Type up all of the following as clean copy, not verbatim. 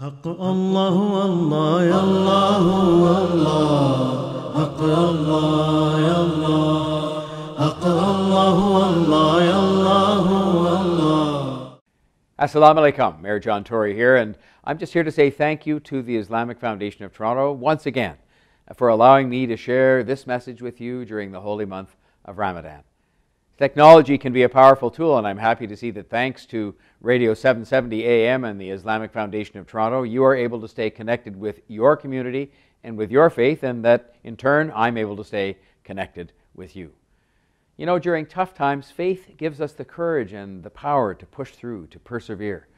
حق الله والله يا الله والله حق الله يا الله حق الله والله يا الله. Assalamu alaikum, Mayor John Tory here, and I'm just here to say thank you to the Islamic Foundation of Toronto once again for allowing me to share this message with you during the holy month of Ramadan. Technology can be a powerful tool, and I'm happy to see that thanks to Radio 770 AM and the Islamic Foundation of Toronto, you are able to stay connected with your community and with your faith, and that in turn I'm able to stay connected with you. You know, during tough times, faith gives us the courage and the power to push through, to persevere.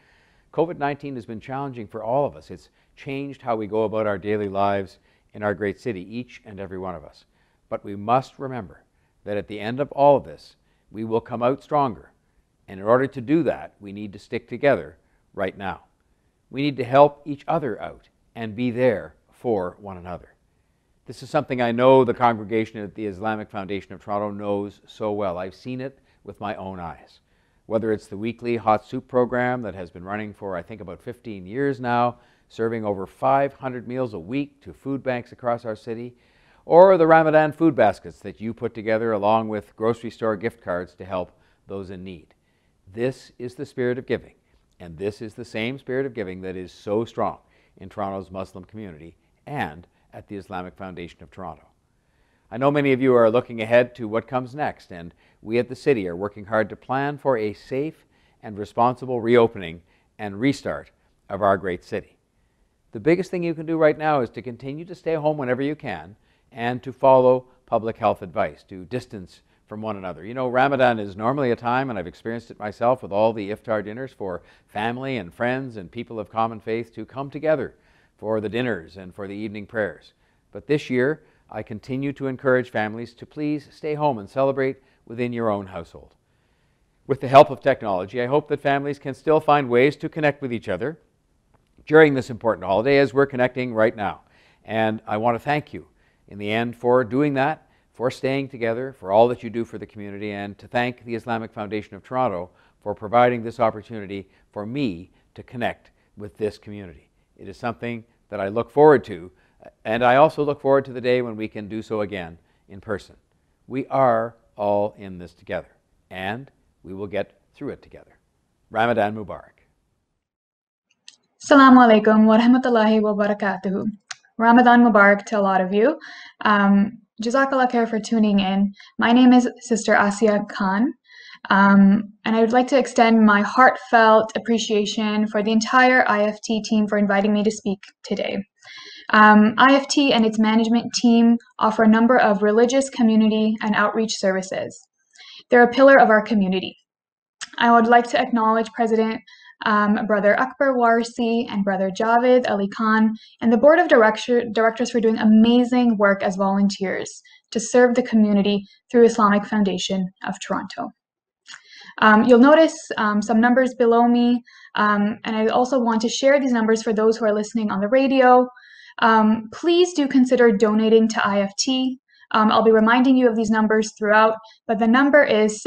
COVID-19 has been challenging for all of us. It's changed how we go about our daily lives in our great city, each and every one of us. But we must remember that at the end of all of this, we will come out stronger, and in order to do that, we need to stick together right now. We need to help each other out and be there for one another. This is something I know the congregation at the Islamic Foundation of Toronto knows so well. I've seen it with my own eyes. Whether it's the weekly hot soup program that has been running for, I think, about 15 years now, serving over 500 meals a week to food banks across our city, or the Ramadan food baskets that you put together along with grocery store gift cards to help those in need. This is the spirit of giving, and this is the same spirit of giving that is so strong in Toronto's Muslim community and at the Islamic Foundation of Toronto. I know many of you are looking ahead to what comes next, and we at the city are working hard to plan for a safe and responsible reopening and restart of our great city. The biggest thing you can do right now is to continue to stay home whenever you can, and to follow public health advice, to distance from one another. You know, Ramadan is normally a time, and I've experienced it myself with all the iftar dinners, for family and friends and people of common faith to come together for the dinners and for the evening prayers. But this year, I continue to encourage families to please stay home and celebrate within your own household. With the help of technology, I hope that families can still find ways to connect with each other during this important holiday as we're connecting right now. And I want to thank you in the end for doing that, for staying together, for all that you do for the community, and to thank the Islamic Foundation of Toronto for providing this opportunity for me to connect with this community. It is something that I look forward to, and I also look forward to the day when we can do so again in person. We are all in this together, and we will get through it together. Ramadan Mubarak. Assalamu alaikum wa rahmatullahi wa barakatuhu. Ramadan Mubarak to a lot of you. Jazakallah khair for tuning in. My name is Sister Asiya Khan, and I would like to extend my heartfelt appreciation for the entire IFT team for inviting me to speak today. IFT and its management team offer a number of religious, community, and outreach services. They're a pillar of our community. I would like to acknowledge President Brother Akbar Warsi and Brother Javed Ali Khan and the Board of Directors for doing amazing work as volunteers to serve the community through Islamic Foundation of Toronto. You'll notice some numbers below me, and I also want to share these numbers for those who are listening on the radio. Please do consider donating to IFT. I'll be reminding you of these numbers throughout, but the number is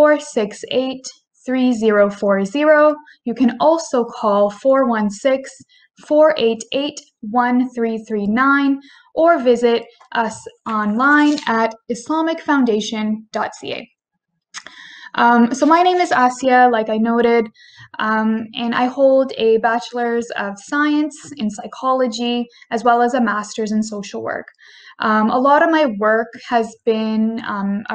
647-468-3040. You can also call 416-488-1339 or visit us online at islamicfoundation.ca. So my name is Asiya, like I noted, and I hold a Bachelor's of Science in Psychology as well as a Master's in Social Work. A lot of my work has been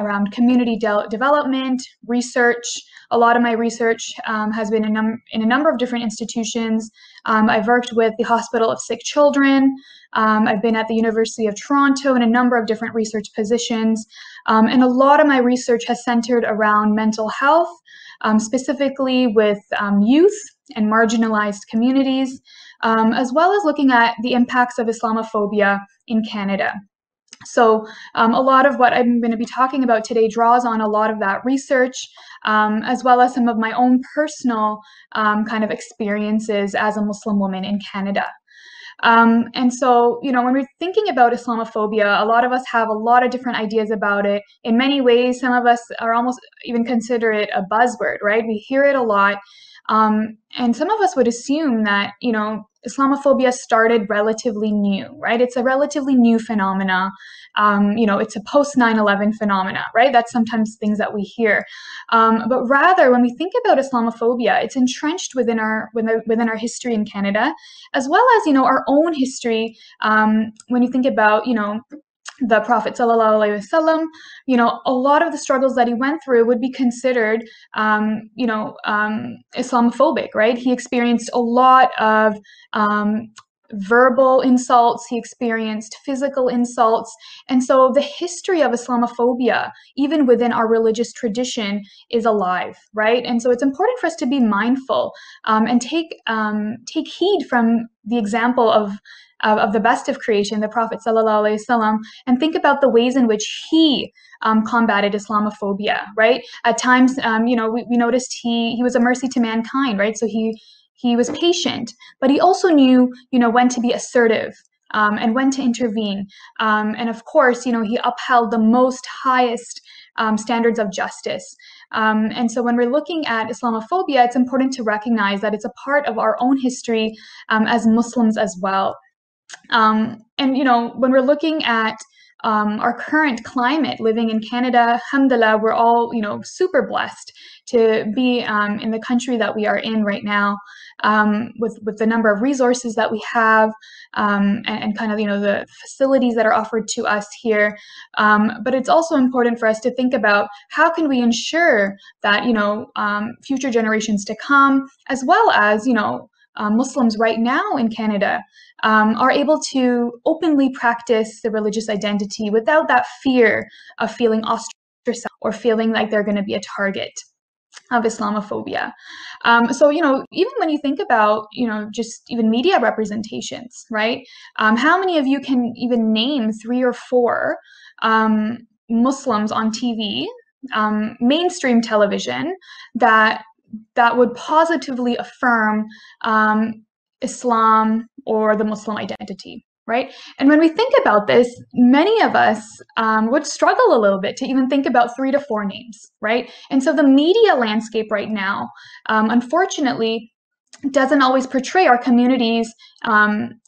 around community development, research. A lot of my research has been in a number of different institutions. I've worked with the Hospital of Sick Children. I've been at the University of Toronto in a number of different research positions. And a lot of my research has centered around mental health, specifically with youth and marginalized communities, as well as looking at the impacts of Islamophobia in Canada. So a lot of what I'm going to be talking about today draws on a lot of that research, as well as some of my own personal kind of experiences as a Muslim woman in Canada. And so, you know, when we're thinking about Islamophobia, a lot of us have a lot of different ideas about it. In many ways, some of us are almost even consider it a buzzword, right? We hear it a lot. And some of us would assume that, you know, Islamophobia started relatively new, right? It's a relatively new phenomena. You know, it's a post 9/11 phenomena, right? That's sometimes things that we hear. But rather, when we think about Islamophobia, it's entrenched within our history in Canada, as well as, you know, our own history. When you think about, you know, the Prophet ﷺ, you know, a lot of the struggles that he went through would be considered, you know, Islamophobic, right? He experienced a lot of verbal insults, he experienced physical insults. And so the history of Islamophobia, even within our religious tradition, is alive, right? And so it's important for us to be mindful and take heed from the example of the best of creation, the Prophet ﷺ, and think about the ways in which he combated Islamophobia, right? At times, you know, we noticed he was a mercy to mankind, right? So he was patient, but he also knew, you know, when to be assertive and when to intervene. And of course, you know, he upheld the most highest standards of justice. And so when we're looking at Islamophobia, it's important to recognize that it's a part of our own history as Muslims as well. And, you know, when we're looking at our current climate living in Canada, alhamdulillah, we're all, you know, super blessed to be in the country that we are in right now, with the number of resources that we have, and kind of, you know, the facilities that are offered to us here. But it's also important for us to think about how can we ensure that, you know, future generations to come, as well as, you know, Muslims right now in Canada are able to openly practice the religious identity without that fear of feeling ostracized or feeling like they're going to be a target of Islamophobia. So, you know, even when you think about, you know, just even media representations, right? How many of you can even name 3 or 4 Muslims on TV, mainstream television, that would positively affirm Islam or the Muslim identity, right? And when we think about this, many of us would struggle a little bit to even think about 3 to 4 names, right? And so the media landscape right now, unfortunately, doesn't always portray our communities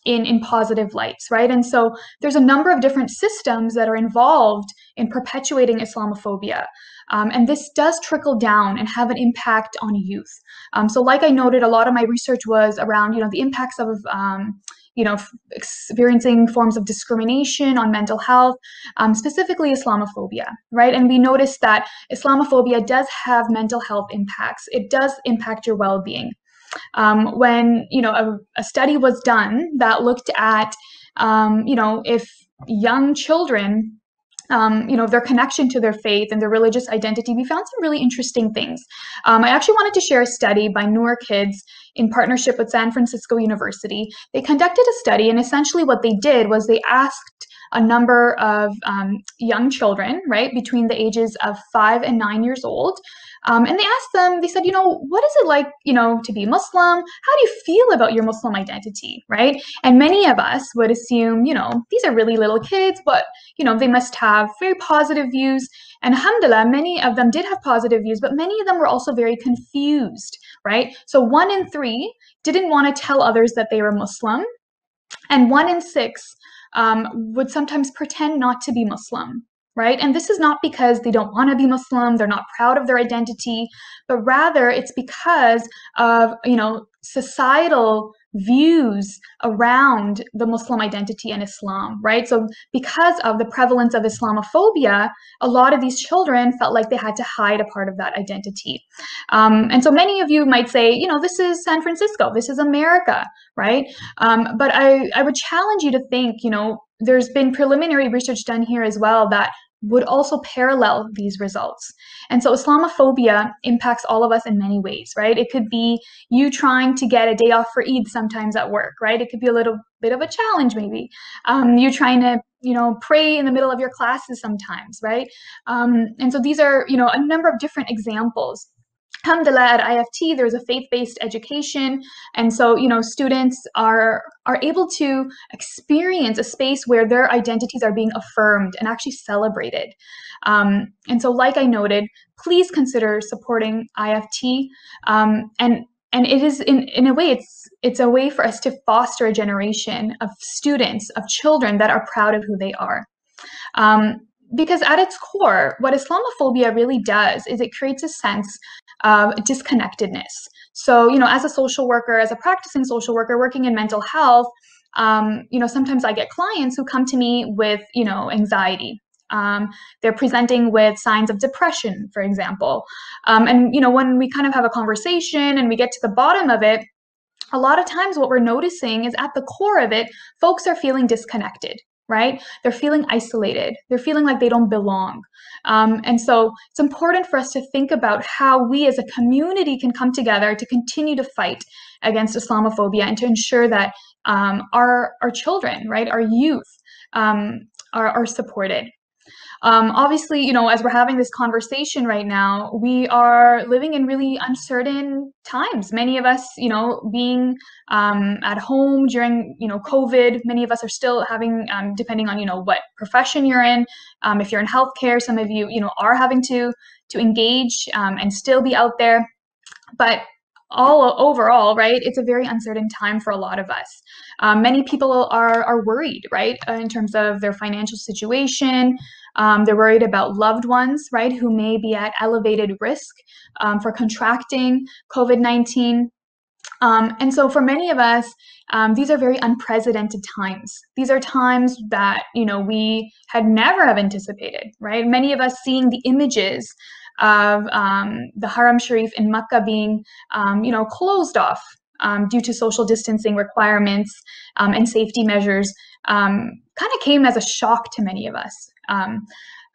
in positive lights, right? And so there's a number of different systems that are involved in perpetuating Islamophobia. And this does trickle down and have an impact on youth. So like I noted, a lot of my research was around, you know, the impacts of, you know, experiencing forms of discrimination on mental health, specifically Islamophobia, right? And we noticed that Islamophobia does have mental health impacts. It does impact your well-being. When, you know, a study was done that looked at, you know, if young children, you know, their connection to their faith and their religious identity, we found some really interesting things. I actually wanted to share a study by Noor Kids in partnership with San Francisco University. They conducted a study, and essentially what they did was they asked a number of young children, right, between the ages of 5 and 9 years old. And they asked them, they said, you know, what is it like, you know, to be Muslim? How do you feel about your Muslim identity, right? And many of us would assume, you know, these are really little kids, but, you know, they must have very positive views. And alhamdulillah, many of them did have positive views, but many of them were also very confused, right? So 1 in 3 didn't want to tell others that they were Muslim. And 1 in 6 would sometimes pretend not to be Muslim. Right? And this is not because they don't want to be Muslim, they're not proud of their identity, but rather it's because of, you know, societal views around the Muslim identity and Islam, right? So because of the prevalence of Islamophobia, a lot of these children felt like they had to hide a part of that identity. And so many of you might say, you know, this is San Francisco, this is America, right? But I would challenge you to think, you know, there's been preliminary research done here as well that would also parallel these results. And so Islamophobia impacts all of us in many ways, right? It could be you trying to get a day off for Eid sometimes at work, right? It could be a little bit of a challenge maybe. You trying to, you know, pray in the middle of your classes sometimes, right? And so these are, you know, a number of different examples. Alhamdulillah, at IFT, there's a faith-based education. And so, you know, students are able to experience a space where their identities are being affirmed and actually celebrated. And so, like I noted, please consider supporting IFT. And it is, in a way, it's a way for us to foster a generation of students, of children that are proud of who they are. Because at its core, what Islamophobia really does is it creates a sense of disconnectedness. So, you know, as a social worker, as a practicing social worker working in mental health, you know, sometimes I get clients who come to me with, you know, anxiety. They're presenting with signs of depression, for example. And, you know, when we kind of have a conversation and we get to the bottom of it, a lot of times what we're noticing is at the core of it, folks are feeling disconnected, right? They're feeling isolated. They're feeling like they don't belong. And so it's important for us to think about how we as a community can come together to continue to fight against Islamophobia and to ensure that our children, right, our youth are supported. Obviously, you know, as we're having this conversation right now, we are living in really uncertain times. Many of us, you know, being at home during, you know, COVID, many of us are still having, depending on, you know, what profession you're in, if you're in healthcare, some of you, you know, are having to engage and still be out there. But overall, right, it's a very uncertain time for a lot of us. Many people are worried, right, in terms of their financial situation. They're worried about loved ones, right, who may be at elevated risk for contracting COVID-19. And so for many of us, these are very unprecedented times. These are times that, you know, we had never have anticipated, right? Many of us seeing the images of the Haram Sharif in Mecca being, you know, closed off due to social distancing requirements and safety measures kind of came as a shock to many of us.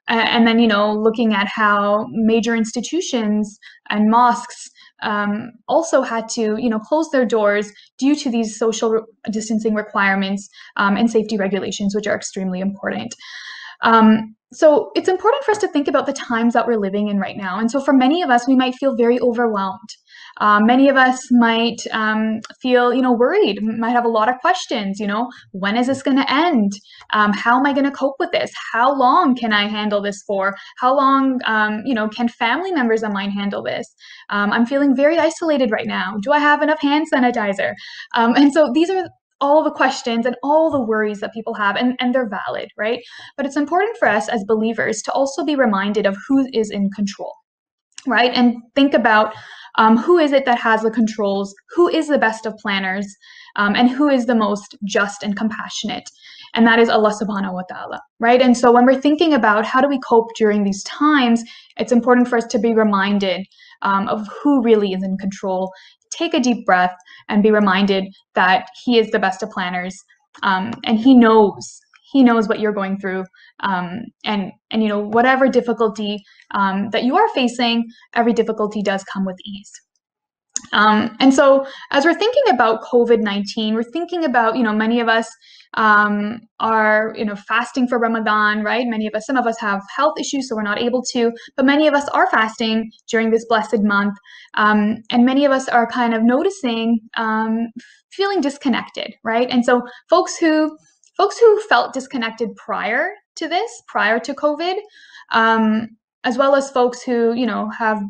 And then, you know, looking at how major institutions and mosques also had to, you know, close their doors due to these social distancing requirements and safety regulations, which are extremely important. So it's important for us to think about the times that we're living in right now. And so for many of us, we might feel very overwhelmed. Many of us might feel, you know, worried, might have a lot of questions, you know, when is this going to end? How am I going to cope with this? How long can I handle this for? How long, you know, can family members of mine handle this? I'm feeling very isolated right now. Do I have enough hand sanitizer? And so these are all the questions and all the worries that people have, and they're valid, right? But it's important for us as believers to also be reminded of who is in control, right? And think about who is it that has the controls, who is the best of planners, and who is the most just and compassionate. And that is Allah subhanahu wa ta'ala, right? And so when we're thinking about how do we cope during these times, it's important for us to be reminded of who really is in control. Take a deep breath and be reminded that he is the best of planners, and he knows what you're going through, and you know, whatever difficulty that you are facing, every difficulty does come with ease. And so as we're thinking about COVID-19, we're thinking about, you know, many of us are, you know, fasting for Ramadan, right? Many of us, some of us have health issues, so we're not able to, but many of us are fasting during this blessed month. And many of us are kind of noticing, feeling disconnected, right? And so folks who felt disconnected prior to this, prior to COVID, as well as folks who, you know, have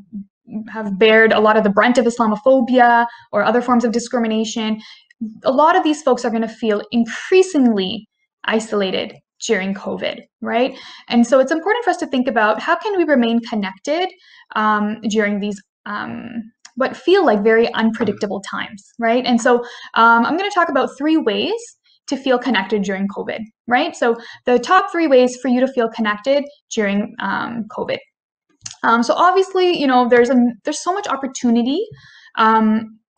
bared a lot of the brunt of Islamophobia or other forms of discrimination, a lot of these folks are going to feel increasingly isolated during COVID, right? And so it's important for us to think about how can we remain connected during these what feel like very unpredictable times, right? And so I'm going to talk about 3 ways to feel connected during COVID, right? So the top 3 ways for you to feel connected during COVID. So obviously, you know, there's so much opportunity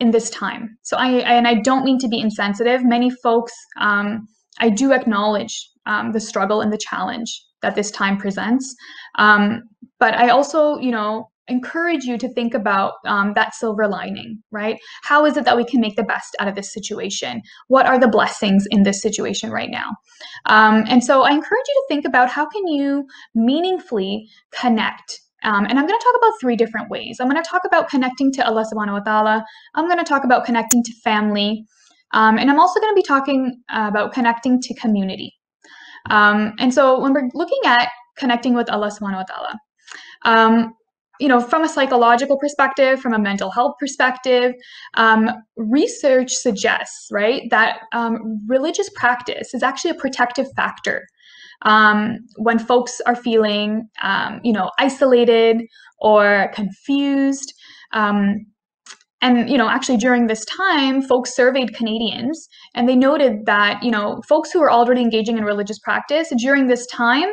in this time. So I don't mean to be insensitive. Many folks, I do acknowledge the struggle and the challenge that this time presents. But I also, you know, encourage you to think about that silver lining, right? How is it that we can make the best out of this situation? What are the blessings in this situation right now? And so I encourage you to think about how can you meaningfully connect. And I'm going to talk about 3 different ways. I'm going to talk about connecting to Allah subhanahu wa ta'ala. I'm going to talk about connecting to family. And I'm also going to be talking about connecting to community. And so when we're looking at connecting with Allah subhanahu wa ta'ala, you know, from a psychological perspective, from a mental health perspective, research suggests, right, that religious practice is actually a protective factor. When folks are feeling, you know, isolated or confused, and, you know, actually during this time, folks surveyed Canadians, and they noted that, you know, folks who are already engaging in religious practice during this time,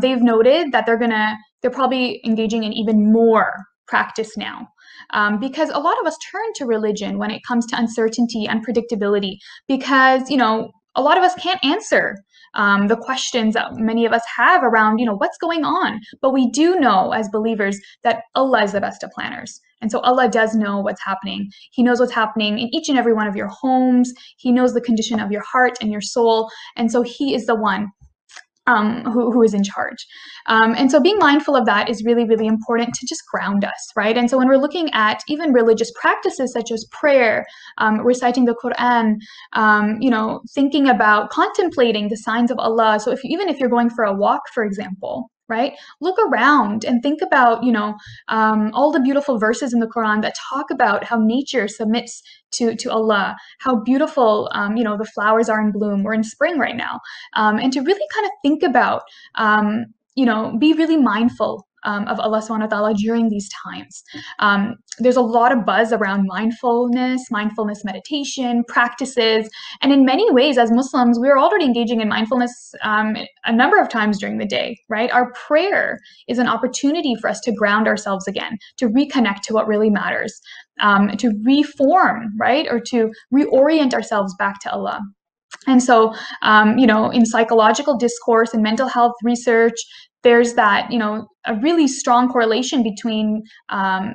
they've noted that they're probably engaging in even more practice now. Because a lot of us turn to religion when it comes to uncertainty and unpredictability, because, you know, a lot of us can't answer the questions that many of us have around, you know, what's going on. But we do know as believers that Allah is the best of planners. And so Allah does know what's happening. He knows what's happening in each and every one of your homes. He knows the condition of your heart and your soul. And so He is the one who is in charge. And so being mindful of that is really, really important to just ground us, right? And so when we're looking at even religious practices such as prayer, reciting the Quran, you know, thinking about contemplating the signs of Allah. So even if you're going for a walk, for example, right, look around and think about, you know, all the beautiful verses in the Quran that talk about how nature submits to Allah, how beautiful, you know, the flowers are in bloom. We're in spring right now. And to really kind of think about, you know, be really mindful of Allah subhanahu wa ta'ala during these times. There's a lot of buzz around mindfulness meditation, practices, and in many ways as Muslims, we're already engaging in mindfulness a number of times during the day, right? Our prayer is an opportunity for us to ground ourselves again, to reconnect to what really matters, to reform, right? Or to reorient ourselves back to Allah. And so, you know, in psychological discourse and mental health research, there's that, you know, a really strong correlation between,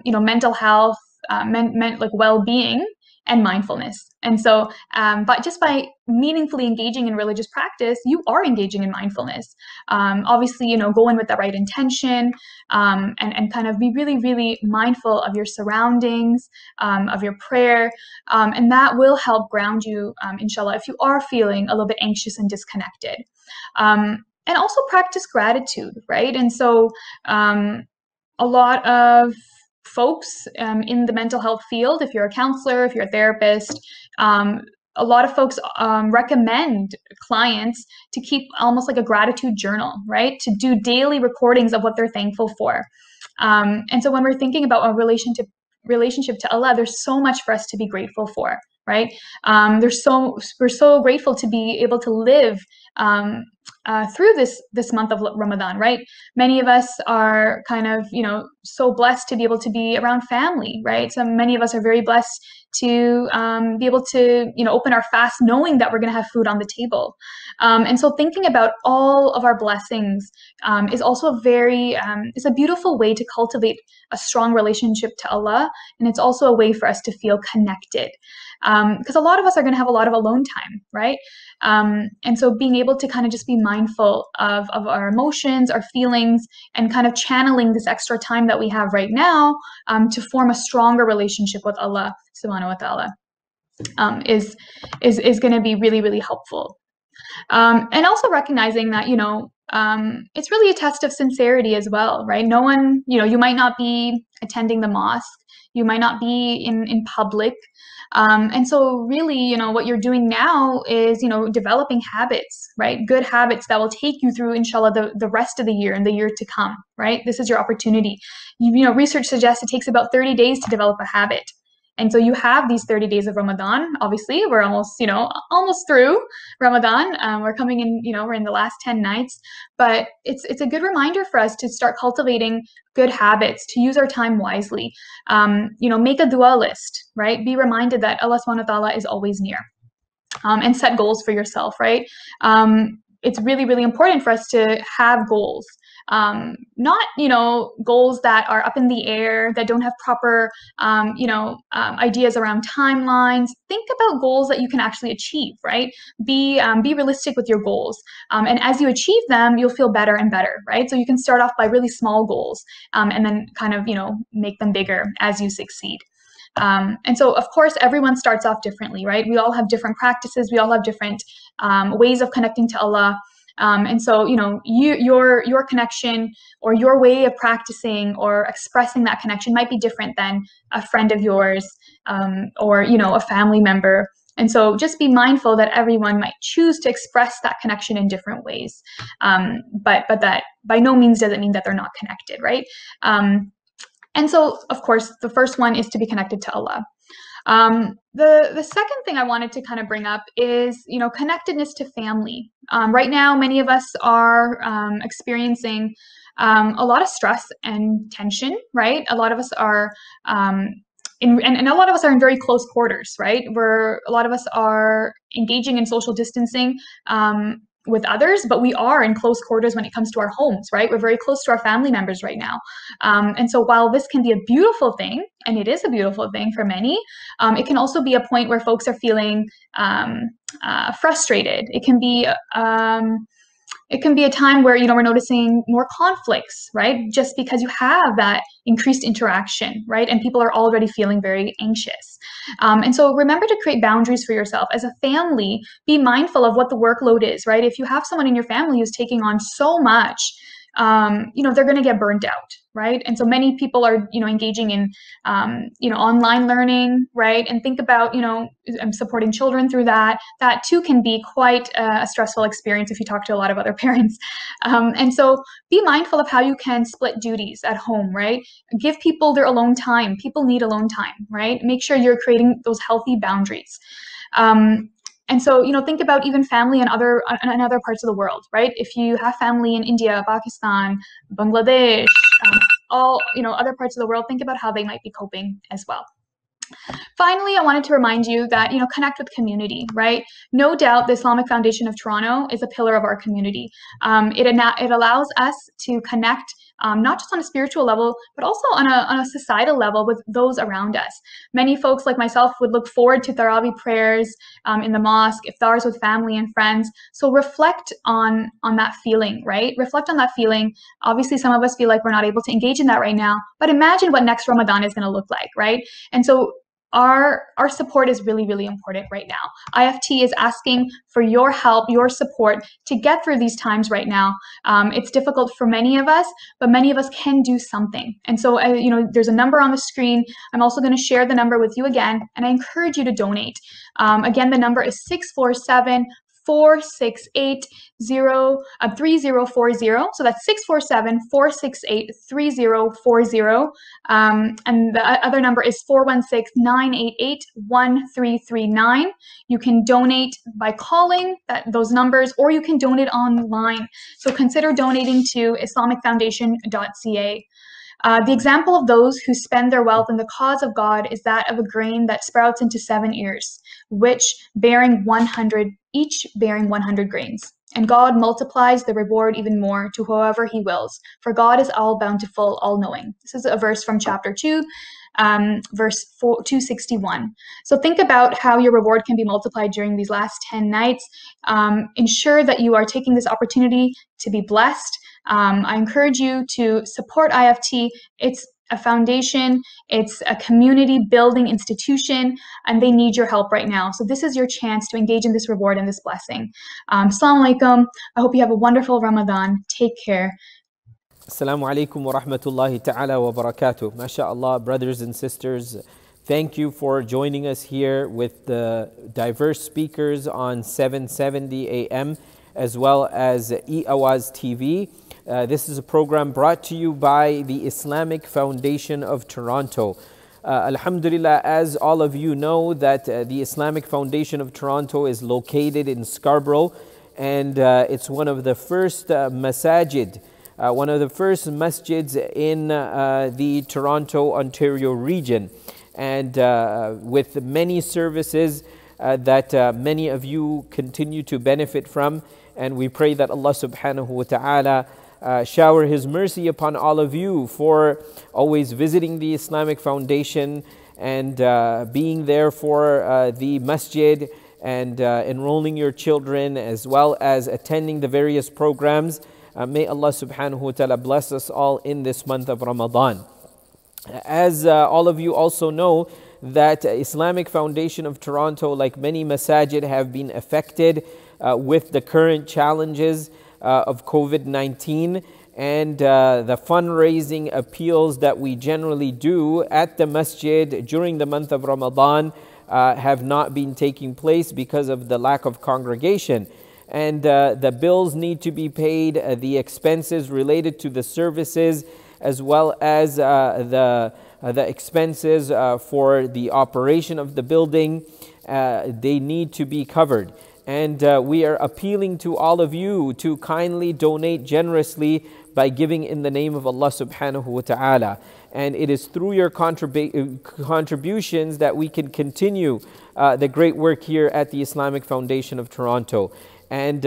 you know, mental health, like well-being and mindfulness. And so, but just by meaningfully engaging in religious practice, you are engaging in mindfulness. Obviously, you know, go in with the right intention, and kind of be really, really mindful of your surroundings, of your prayer, and that will help ground you, inshallah, if you are feeling a little bit anxious and disconnected. And also practice gratitude, right? And so a lot of folks in the mental health field, if you're a counselor, if you're a therapist, a lot of folks recommend clients to keep almost like a gratitude journal, right? To do daily recordings of what they're thankful for. And so when we're thinking about our relationship to Allah, there's so much for us to be grateful for, right? We're so grateful to be able to live through this month of Ramadan, right? Many of us are kind of, you know, so blessed to be able to be around family, right? So many of us are very blessed to be able to, you know, open our fast knowing that we're going to have food on the table. And so thinking about all of our blessings is also a very, it's a beautiful way to cultivate a strong relationship to Allah. And it's also a way for us to feel connected. Because a lot of us are going to have a lot of alone time, right? And so being able to kind of just be mindful of our emotions, our feelings, and kind of channeling this extra time that we have right now to form a stronger relationship with Allah subhanahu wa ta'ala is going to be really, really helpful. And also recognizing that, you know, it's really a test of sincerity as well, right? No one, you know, you might not be attending the mosque, you might not be in public. And so really, you know, what you're doing now is, you know, developing habits, right? Good habits that will take you through, inshallah, the rest of the year and the year to come, right? This is your opportunity. You know, research suggests it takes about 30 days to develop a habit. And so you have these 30 days of Ramadan. Obviously, we're almost, you know, almost through Ramadan. We're coming in, you know, we're in the last 10 nights. But it's a good reminder for us to start cultivating good habits, to use our time wisely. You know, make a dua list, right? Be reminded that Allah subhanahu wa ta'ala is always near. And set goals for yourself, right? It's really, really important for us to have goals. Not, you know, goals that are up in the air, that don't have proper, you know, ideas around timelines. Think about goals that you can actually achieve, right? Be realistic with your goals. And as you achieve them, you'll feel better and better, right? So you can start off by really small goals and then kind of, you know, make them bigger as you succeed. And so, of course, everyone starts off differently, right? We all have different practices. We all have different ways of connecting to Allah. And so, you know, your connection or your way of practicing or expressing that connection might be different than a friend of yours or, you know, a family member. And so just be mindful that everyone might choose to express that connection in different ways. But that by no means does it mean that they're not connected, right? And so, of course, the first one is to be connected to Allah. The second thing I wanted to kind of bring up is, you know, connectedness to family. Right now, many of us are experiencing a lot of stress and tension, right? A lot of us are, and a lot of us are in very close quarters, right? A lot of us are engaging in social distancing with others, but we are in close quarters when it comes to our homes, right? We're very close to our family members right now. And so while this can be a beautiful thing, and it is a beautiful thing for many, it can also be a point where folks are feeling frustrated. It can be a time where, you know, we're noticing more conflicts, right? Just because you have that increased interaction, right? And people are already feeling very anxious. And so remember to create boundaries for yourself. As a family, be mindful of what the workload is, right? If you have someone in your family who's taking on so much, you know, they're going to get burnt out, right? And so many people are, you know, engaging in, you know, online learning, right? And think about, you know, supporting children through that. That too can be quite a stressful experience if you talk to a lot of other parents. And so be mindful of how you can split duties at home, right? Give people their alone time. People need alone time, right? Make sure you're creating those healthy boundaries. And so, you know, think about even family in other parts of the world, right? If you have family in India, Pakistan, Bangladesh, all, you know, other parts of the world, think about how they might be coping as well. Finally, I wanted to remind you that, you know, connect with community, right? No doubt the Islamic Foundation of Toronto is a pillar of our community. It allows us to connect not just on a spiritual level, but also on a societal level with those around us. Many folks like myself would look forward to Tarawih prayers in the mosque, iftars with family and friends. So reflect on that feeling, right? Reflect on that feeling. Obviously, some of us feel like we're not able to engage in that right now, but imagine what next Ramadan is going to look like, right? And so our support is really, really important right now. IFT is asking for your help, your support to get through these times right now. It's difficult for many of us, but many of us can do something. And so, you know, there's a number on the screen. I'm also going to share the number with you again, and I encourage you to donate. Again, the number is 647-468-3040. So that's 647-468-3040. And the other number is 416-988-1339. You can donate by calling those numbers, or you can donate online. So consider donating to islamicfoundation.ca. The example of those who spend their wealth in the cause of God is that of a grain that sprouts into 7 ears, each bearing 100 grains. And God multiplies the reward even more to whoever he wills, for God is all bountiful, all knowing. This is a verse from chapter 2, verse 261. So think about how your reward can be multiplied during these last 10 nights. Ensure that you are taking this opportunity to be blessed. I encourage you to support IFT. It's a foundation, it's a community building institution, and they need your help right now. So this is your chance to engage in this reward and this blessing. Assalamu alaikum. I hope you have a wonderful Ramadan. Take care. Assalamu alaikum wa rahmatullahi ta'ala wa barakatuh. MashaAllah, brothers and sisters, thank you for joining us here with the diverse speakers on 770 AM as well as Eawaz TV. This is a program brought to you by the Islamic Foundation of Toronto. Alhamdulillah, as all of you know, that the Islamic Foundation of Toronto is located in Scarborough, and it's one of the first masajid, one of the first masjids in the Toronto, Ontario region, and with many services that many of you continue to benefit from. And we pray that Allah subhanahu wa ta'ala shower His mercy upon all of you for always visiting the Islamic Foundation and being there for the masjid and enrolling your children as well as attending the various programs. May Allah subhanahu wa ta'ala bless us all in this month of Ramadan. As all of you also know, that Islamic Foundation of Toronto, like many masajid, have been affected with the current challenges. of COVID-19 and the fundraising appeals that we generally do at the masjid during the month of Ramadan have not been taking place because of the lack of congregation. And the bills need to be paid, the expenses related to the services, as well as the expenses for the operation of the building. They need to be covered. And we are appealing to all of you to kindly donate generously by giving in the name of Allah subhanahu wa ta'ala. And it is through your contributions that we can continue the great work here at the Islamic Foundation of Toronto. And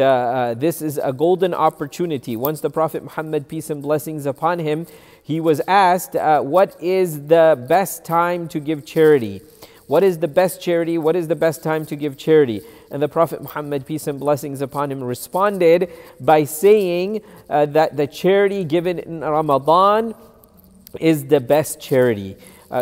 this is a golden opportunity. Once the Prophet Muhammad, peace and blessings upon him, he was asked, what is the best time to give charity? What is the best charity? What is the best time to give charity? And the Prophet Muhammad, peace and blessings upon him, responded by saying that the charity given in Ramadan is the best charity.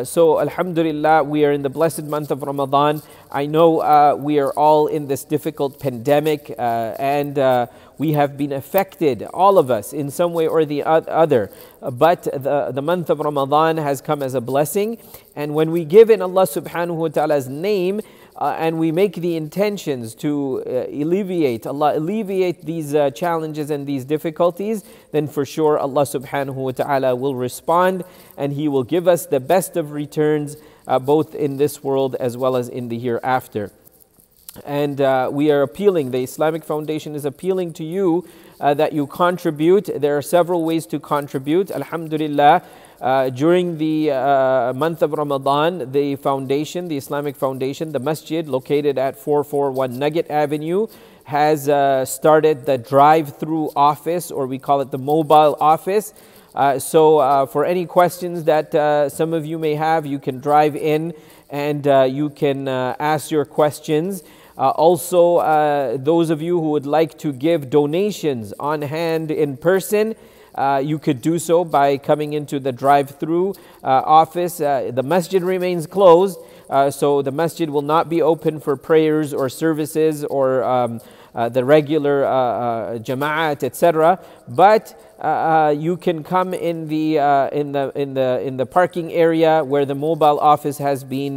So alhamdulillah, we are in the blessed month of Ramadan. I know we are all in this difficult pandemic and we have been affected, all of us, in some way or the other. But the month of Ramadan has come as a blessing. And when we give in Allah subhanahu wa ta'ala's name and we make the intentions to alleviate these challenges and these difficulties, then for sure Allah subhanahu wa ta'ala will respond and He will give us the best of returns both in this world as well as in the hereafter. And we are appealing, the Islamic Foundation is appealing to you that you contribute. There are several ways to contribute. Alhamdulillah, during the month of Ramadan, the foundation, the Islamic Foundation, the masjid located at 441 Nugget Avenue has started the drive-through office, or we call it the mobile office. So for any questions that some of you may have, you can drive in and you can ask your questions. Also, those of you who would like to give donations on hand in person, you could do so by coming into the drive-through office. The masjid remains closed, so the masjid will not be open for prayers or services or the regular jama'at, etc. But you can come in the parking area where the mobile office has been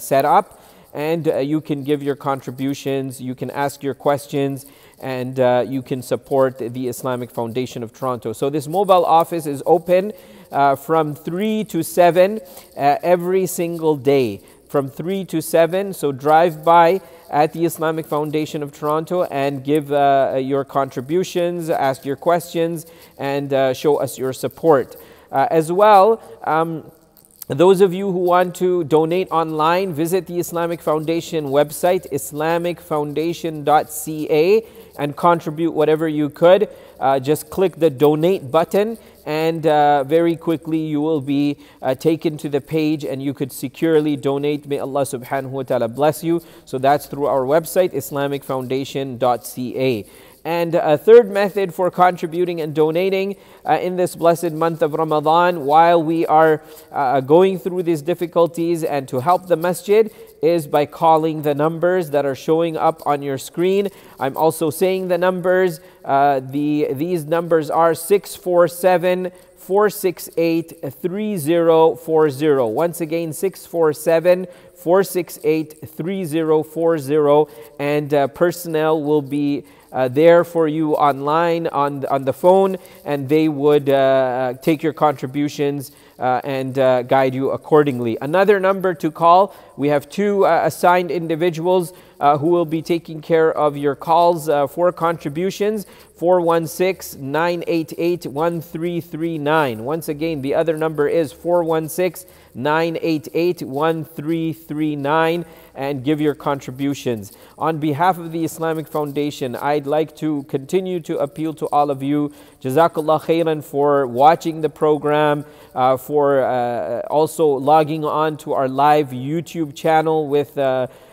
set up, and you can give your contributions. You can ask your questions. And you can support the Islamic Foundation of Toronto. So this mobile office is open from 3 to 7 every single day. From 3 to 7, so drive by at the Islamic Foundation of Toronto and give your contributions, ask your questions, and show us your support. As well, those of you who want to donate online, visit the Islamic Foundation website, islamicfoundation.ca, and contribute whatever you could. Just click the donate button and very quickly you will be taken to the page and you could securely donate. May Allah subhanahu wa ta'ala bless you. So that's through our website, islamicfoundation.ca. And a third method for contributing and donating in this blessed month of Ramadan while we are going through these difficulties and to help the masjid is by calling the numbers that are showing up on your screen. I'm also saying the numbers. These numbers are 647-468-3040. Once again, 647-468-3040. And personnel will be there for you online on the phone, and they would take your contributions and guide you accordingly. Another number to call, we have two assigned individuals who will be taking care of your calls for contributions, 416-988-1339. Once again, the other number is 416-988-1339. And give your contributions. On behalf of the Islamic Foundation, I'd like to continue to appeal to all of you. Jazakallah khairan for watching the program, for also logging on to our live YouTube channel with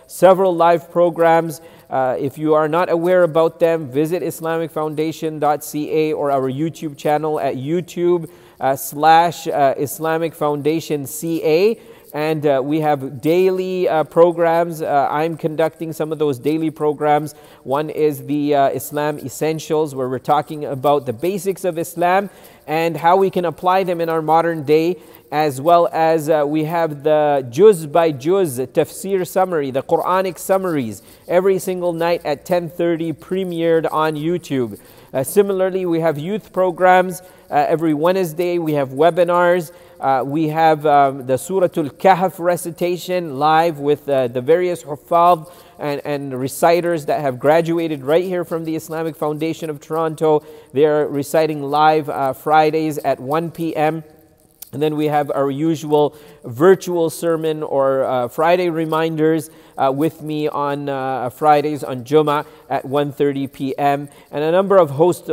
several live programs. If you are not aware about them, visit islamicfoundation.ca or our YouTube channel at YouTube/Islamic Foundation CA. and we have daily programs. I'm conducting some of those daily programs. One is the Islam Essentials, where we're talking about the basics of Islam and how we can apply them in our modern day, as well as we have the juz by juz tafsir summary, the Quranic summaries, every single night at 10:30, premiered on YouTube. Similarly, we have youth programs every Wednesday. We have webinars. We have the Suratul Kahf recitation live with the various huffaz and reciters that have graduated right here from the Islamic Foundation of Toronto. They're reciting live Fridays at 1 p.m. And then we have our usual virtual sermon or Friday reminders with me on Fridays on Jummah at 1:30 p.m. and a number of host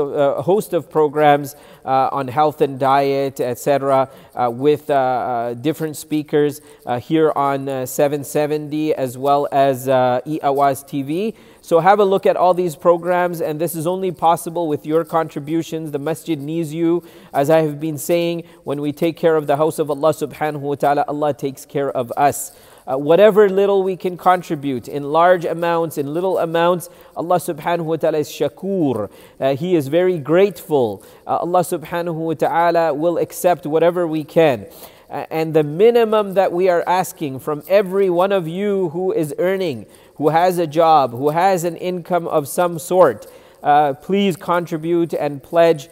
of programs on health and diet, etc., with different speakers here on 770 as well as Eawaz TV. So have a look at all these programs, and this is only possible with your contributions. The masjid needs you. As I have been saying, when we take care of the house of Allah subhanahu wa ta'ala, Allah takes care of us. Whatever little we can contribute, in large amounts, in little amounts, Allah subhanahu wa ta'ala is shakur. He is very grateful. Allah subhanahu wa ta'ala will accept whatever we can. And the minimum that we are asking from every one of you who is earning, who has a job, who has an income of some sort, please contribute and pledge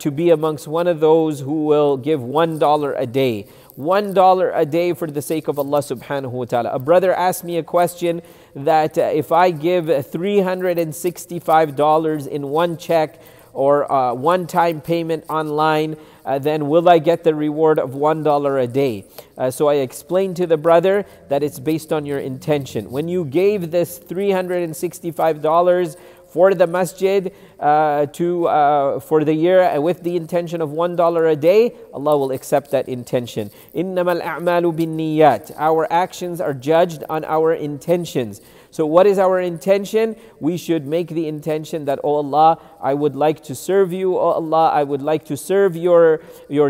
to be amongst one of those who will give $1 a day. $1 a day for the sake of Allah subhanahu wa ta'ala. A brother asked me a question that if I give $365 in one check or one-time payment online, then will I get the reward of $1 a day? So I explained to the brother that it's based on your intention. When you gave this $365 for the masjid for the year with the intention of $1 a day, Allah will accept that intention. إِنَّمَا الْأَعْمَالُ بِالنِّيَّاتِ. Our actions are judged on our intentions. So what is our intention? We should make the intention that, oh Allah, I would like to serve you. Oh Allah, I would like to serve your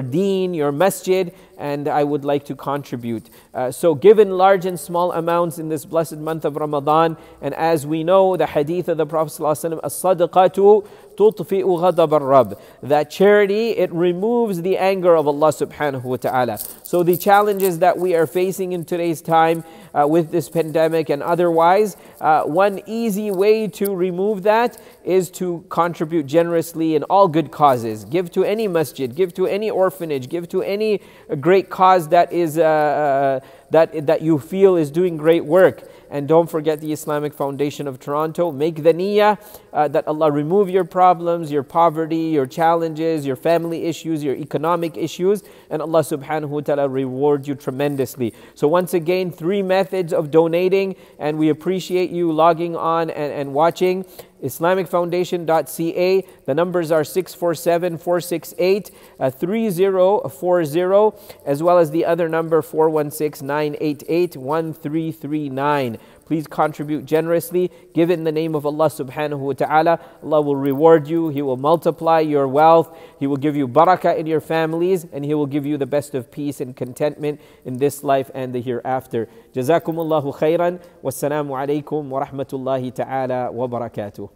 deen, your masjid, and I would like to contribute. So give in large and small amounts in this blessed month of Ramadan. And as we know, the hadith of the Prophet ﷺ, as-sadaqatu tutfi'u ghadab ar-Rabb, that charity, it removes the anger of Allah subhanahu wa ta'ala. So the challenges that we are facing in today's time with this pandemic and otherwise, one easy way to remove that is to contribute generously in all good causes. Give to any masjid, give to any orphanage, give to any great cause that is that you feel is doing great work. And don't forget the Islamic Foundation of Toronto. Make the niyyah that Allah remove your problems, your poverty, your challenges, your family issues, your economic issues, and Allah subhanahu wa ta'ala reward you tremendously. So once again, three methods of donating, and we appreciate you logging on and watching. Islamicfoundation.ca. The numbers are 647-468-3040, as well as the other number 416-988-1339. Please contribute generously. Give in the name of Allah subhanahu wa ta'ala. Allah will reward you. He will multiply your wealth. He will give you barakah in your families, and He will give you the best of peace and contentment in this life and the hereafter. Jazakumullahu khairan. Wassalamu alaikum wa rahmatullahi ta'ala wa barakatuh.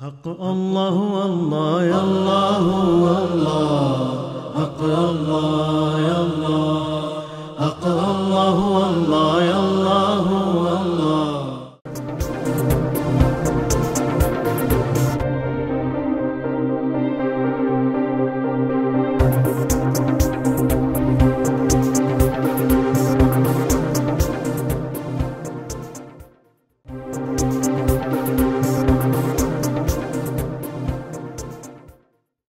Haqq Allah, ya Allah, Haqq Allah, ya Allah, Haqq Allah, ya Allah.